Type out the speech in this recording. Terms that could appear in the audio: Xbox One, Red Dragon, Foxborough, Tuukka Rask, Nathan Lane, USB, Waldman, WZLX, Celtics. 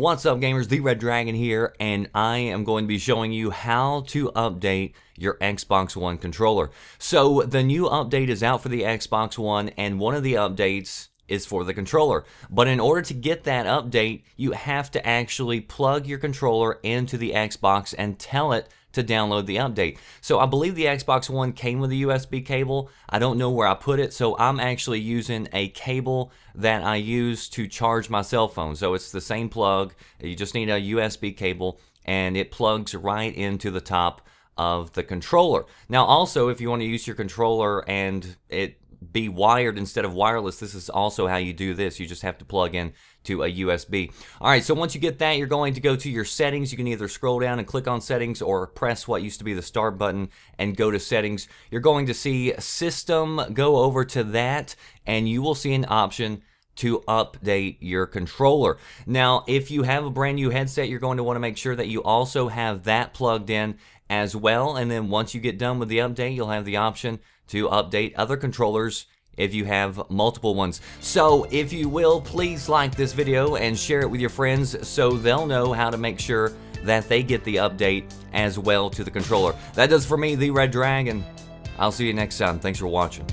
What's up, gamers? The Red Dragon here, and I am going to be showing you how to update your Xbox One controller. So the new update is out for the Xbox One, and one of the updates is for the controller. But in order to get that update, you have to actually plug your controller into the Xbox and tell it to download the update. So I believe the Xbox One came with a USB cable. I don't know where I put it, so I'm actually using a cable that I use to charge my cell phone. So it's the same plug. You just need a USB cable, and it plugs right into the top of the controller. Now also, if you want to use your controller and it be wired instead of wireless, this is also how you do this. You just have to plug in to a USB. Alright, so once you get that, you're going to go to your settings. You can either scroll down and click on settings or press what used to be the start button and go to settings. You're going to see system, go over to that, and you will see an option to update your controller. Now, if you have a brand new headset, you're going to want to make sure that you also have that plugged in as well, and then once you get done with the update, you'll have the option to update other controllers if you have multiple ones. So if you will, please like this video and share it with your friends so they'll know how to make sure that they get the update as well to the controller. That does it for me, the Red Dragon. I'll see you next time. Thanks for watching.